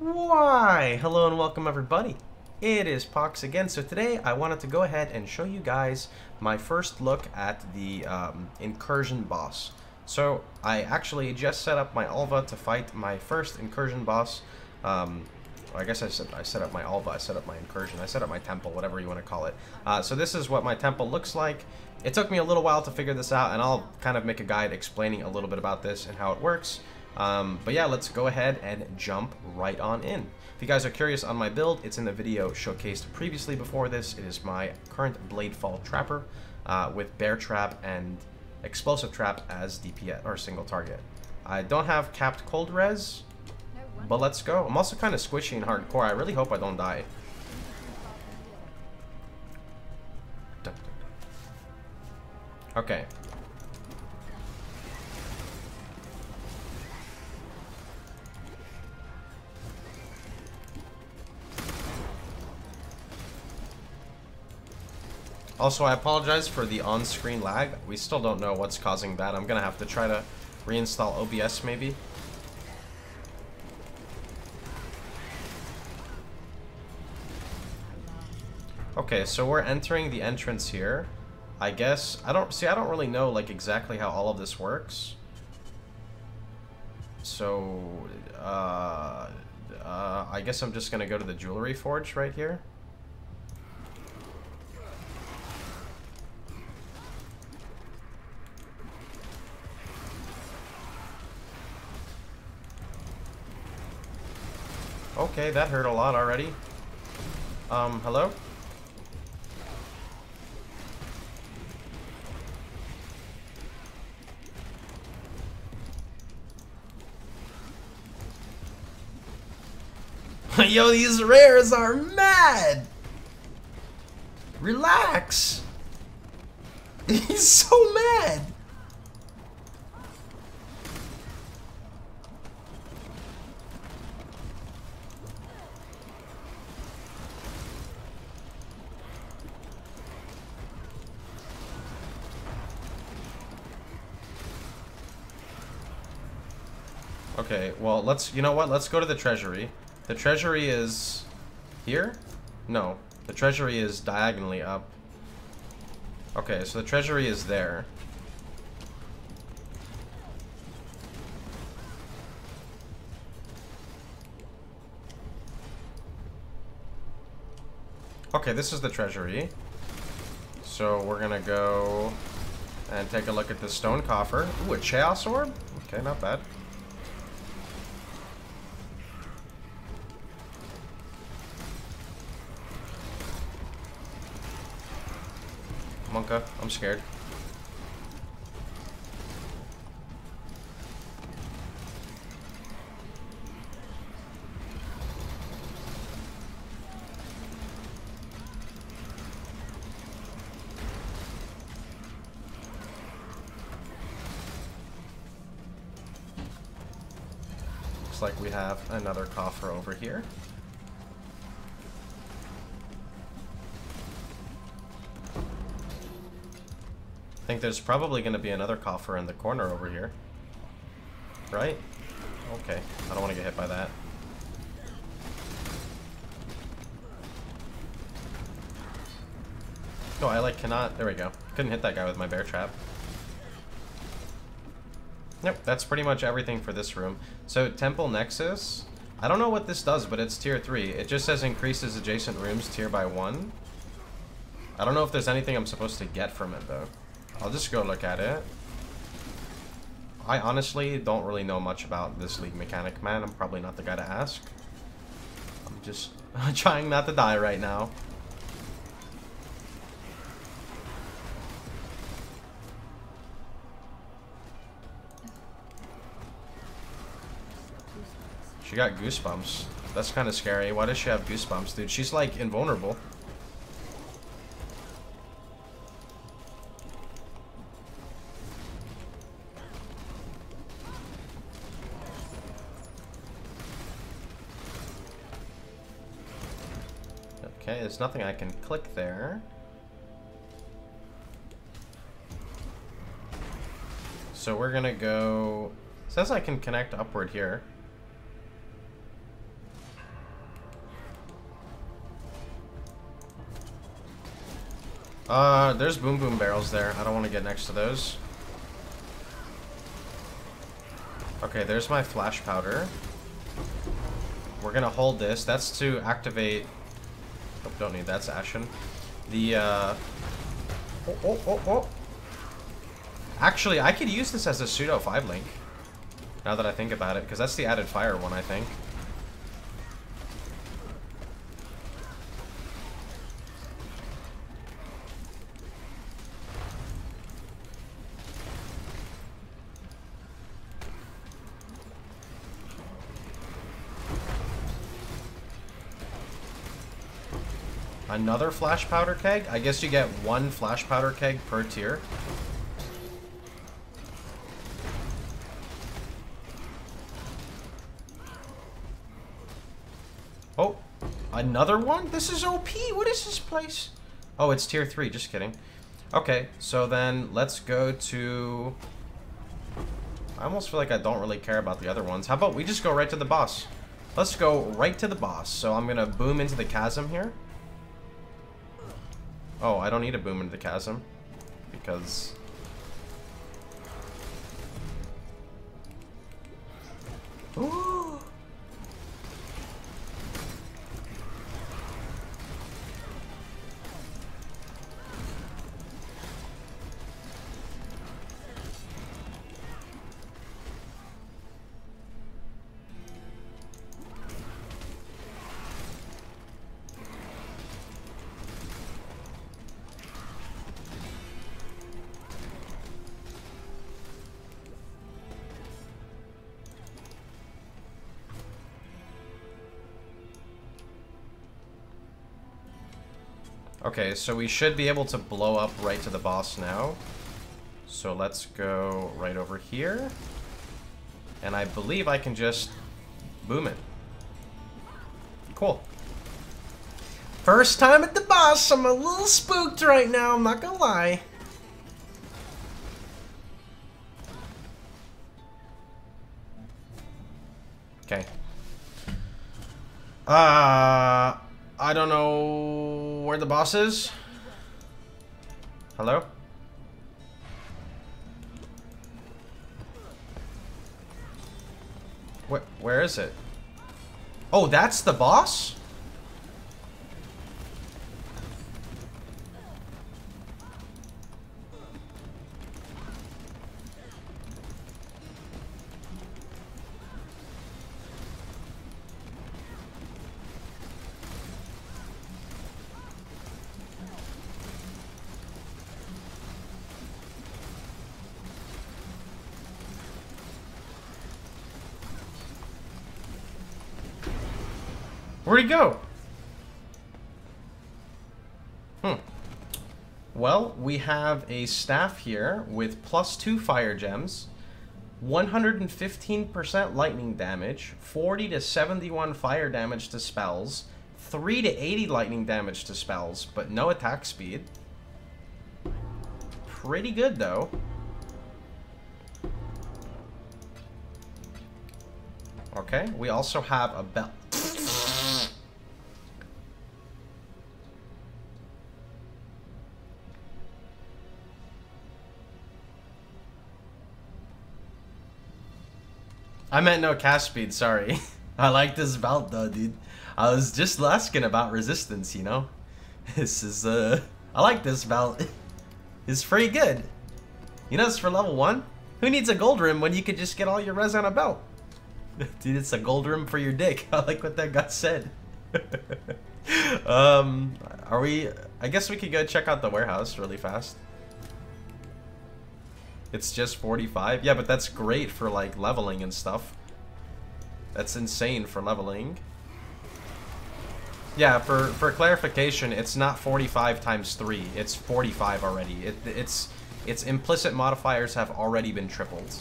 Why? Hello and welcome everybody. It is Pox again. So today I wanted to go ahead and show you guys my first look at the incursion boss. So I actually just set up my Alva to fight my first incursion boss. I guess I set up my Alva, I set up my incursion, I set up my temple, whatever you want to call it. So this is what my temple looks like. It took me a little while to figure this out, and I'll kind of make a guide explaining a little bit about this and how it works. But yeah, let's go ahead and jump right on in. If you guys are curious on my build, it's in the video showcased previously before this. It is my current Bladefall Trapper with Bear Trap and Explosive Trap as DPS or single target. I don't have capped Cold Res, but let's go. I'm also kind of squishy and hardcore. I really hope I don't die. Okay. Also, I apologize for the on-screen lag. We still don't know what's causing that. I'm gonna have to try to reinstall OBS maybe. Okay, so we're entering the entrance here. I guess I don't really know like exactly how all of this works. So I guess I'm just gonna go to the Jewelry Forge right here. Okay, that hurt a lot already. Hello? Yo, these rares are mad! Relax! He's so mad! Okay, well, you know what? Let's go to the treasury. The treasury is here? No, the treasury is diagonally up. Okay, so the treasury is there. Okay, this is the treasury. So we're gonna go and take a look at the stone coffer. Ooh, a chaos orb? Okay, not bad. Monka, I'm scared. Looks like we have another coffer over here. I think there's probably going to be another coffer in the corner over here. Right? Okay. I don't want to get hit by that. No, I like cannot... There we go. Couldn't hit that guy with my bear trap. Yep, that's pretty much everything for this room. So, Temple Nexus. I don't know what this does, but it's tier 3. It just says increases adjacent rooms tier by 1. I don't know if there's anything I'm supposed to get from it, though. I'll just go look at it. I honestly don't really know much about this league mechanic, man. I'm probably not the guy to ask. I'm just trying not to die right now. She got goosebumps. That's kind of scary. Why does she have goosebumps, dude? She's like invulnerable. Okay, there's nothing I can click there. So we're gonna go... It says I can connect upward here. There's boom boom barrels there. I don't want to get next to those. Okay, there's my flash powder. We're gonna hold this. That's to activate... Oh, don't need that. That's Ashen. The, Oh. Actually, I could use this as a pseudo 5-link. Now that I think about it, because that's the added fire one, I think. Another flash powder keg? I guess you get one flash powder keg per tier. Oh, another one? This is OP. What is this place? Oh, it's tier 3. Just kidding. Okay, so then let's go to... I almost feel like I don't really care about the other ones. How about we just go right to the boss? Let's go right to the boss. So I'm going to boom into the chasm here. Oh, I don't need to boom into the chasm, because... Ooh! Okay, so we should be able to blow up right to the boss now. So let's go right over here. And I believe I can just boom it. Cool. First time at the boss. I'm a little spooked right now, I'm not gonna lie. Okay. I don't know where the boss is. Hello? Where is it? Oh, that's the boss? Where'd he go? Well, we have a staff here with +2 fire gems, 115% lightning damage, 40 to 71 fire damage to spells, 3 to 80 lightning damage to spells, but no attack speed. Pretty good, though. Okay, we also have a belt. I meant no cast speed, sorry. I like this belt though, dude. I was just asking about resistance, you know? This is, I like this belt. It's pretty good. You know, it's for level 1. Who needs a gold rim when you could just get all your res on a belt? Dude, it's a gold rim for your dick. I like what that guy said. I guess we could go check out the warehouse really fast. It's just 45. Yeah, but that's great for, like, leveling and stuff. That's insane for leveling. Yeah, for clarification, it's not 45 times 3. It's 45 already. Its implicit modifiers have already been tripled.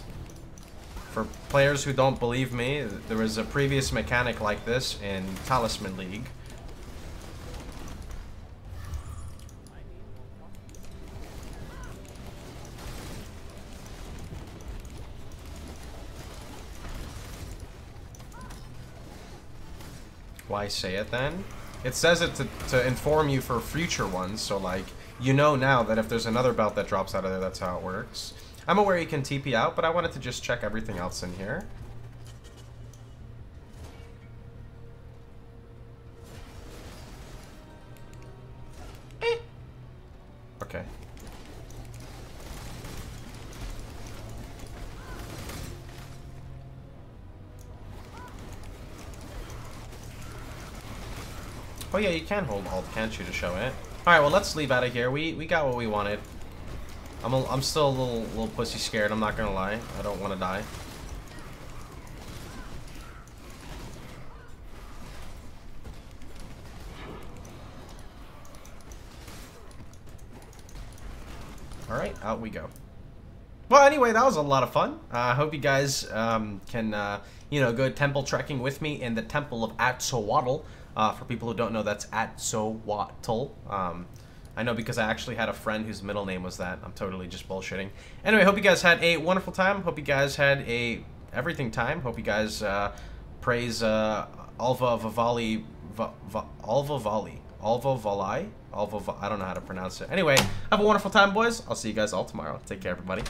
For players who don't believe me, there was a previous mechanic like this in Talisman League. Why say it then? It says it to inform you for future ones, so like, You know now that if there's another belt that drops out of there, that's how it works. I'm aware you can TP out, but I wanted to just check everything else in here. Okay. Oh yeah, you can hold alt, can't you, to show it? Alright, well, let's leave out of here. We got what we wanted. I'm still a little pussy scared, I'm not gonna lie. I don't want to die. Alright, out we go. Well, anyway, that was a lot of fun. I hope you guys can, you know, go temple trekking with me in the Temple of Atzoatl. For people who don't know, that's Atzoatl. I know because I actually had a friend whose middle name was that. I'm totally just bullshitting. Anyway, hope you guys had a wonderful time. Hope you guys had a everything time. Hope you guys praise Alva Valai. I don't know how to pronounce it. Anyway, have a wonderful time, boys. I'll see you guys all tomorrow. Take care, everybody.